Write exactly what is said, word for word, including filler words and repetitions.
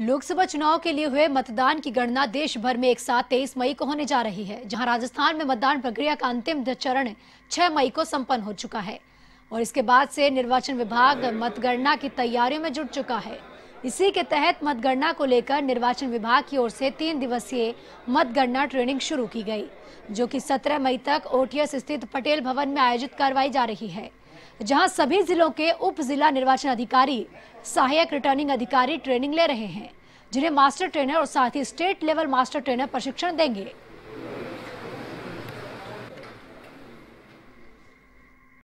लोकसभा चुनाव के लिए हुए मतदान की गणना देश भर में एक साथ तेईस मई को होने जा रही है, जहां राजस्थान में मतदान प्रक्रिया का अंतिम चरण छह मई को संपन्न हो चुका है और इसके बाद से निर्वाचन विभाग मतगणना की तैयारियों में जुट चुका है। इसी के तहत मतगणना को लेकर निर्वाचन विभाग की ओर से तीन दिवसीय मतगणना ट्रेनिंग शुरू की गई, जो कि सत्रह मई तक ओ टी एस स्थित पटेल भवन में आयोजित करवाई जा रही है, जहां सभी जिलों के उप जिला निर्वाचन अधिकारी, सहायक रिटर्निंग अधिकारी ट्रेनिंग ले रहे हैं, जिन्हें मास्टर ट्रेनर और साथ ही स्टेट लेवल मास्टर ट्रेनर प्रशिक्षण देंगे।